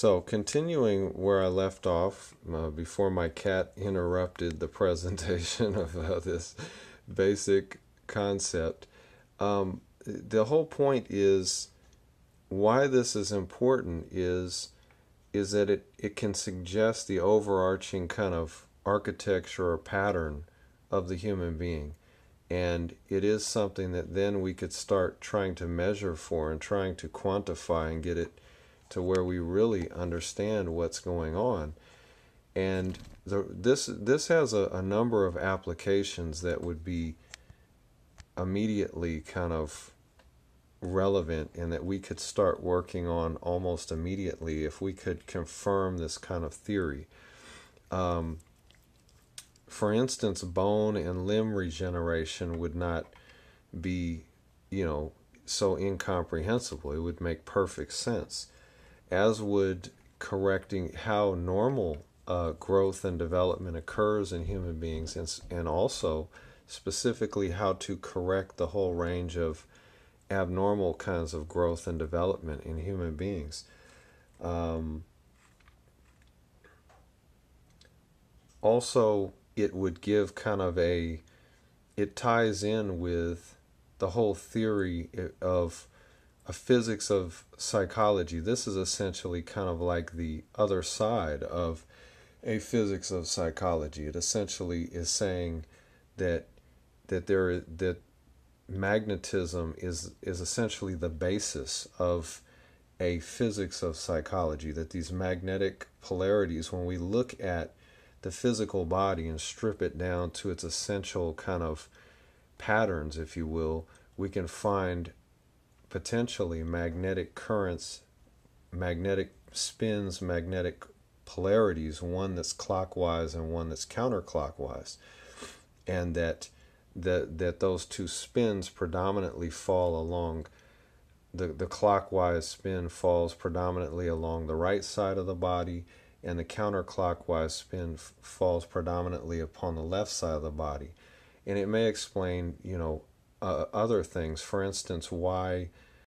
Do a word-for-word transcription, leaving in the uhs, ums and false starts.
So, continuing where I left off, uh, before my cat interrupted the presentation of uh, this basic concept, um, the whole point is, why this is important is, is that it, it can suggest the overarching kind of architecture or pattern of the human being. And it is something that then we could start trying to measure for and trying to quantify and get it to where we really understand what's going on. And the, this, this has a, a number of applications that would be immediately kind of relevant and that we could start working on almost immediately if we could confirm this kind of theory. Um, for instance, bone and limb regeneration would not be, you know, so incomprehensible. It would make perfect sense. As would correcting how normal uh, growth and development occurs in human beings, and, and also specifically how to correct the whole range of abnormal kinds of growth and development in human beings. Um, also, it would give kind of a, it ties in with the whole theory of a physics of psychology. This is essentially kind of like the other side of a physics of psychology. It essentially is saying that that there that magnetism is is essentially the basis of a physics of psychology, that these magnetic polarities, when we look at the physical body and strip it down to its essential kind of patterns, if you will, we can find potentially magnetic currents, magnetic spins, magnetic polarities, one that's clockwise and one that's counterclockwise, and that the, that those two spins predominantly fall along, the, the clockwise spin falls predominantly along the right side of the body, and the counterclockwise spin f falls predominantly upon the left side of the body. And it may explain, you know, Uh, other things, for instance, why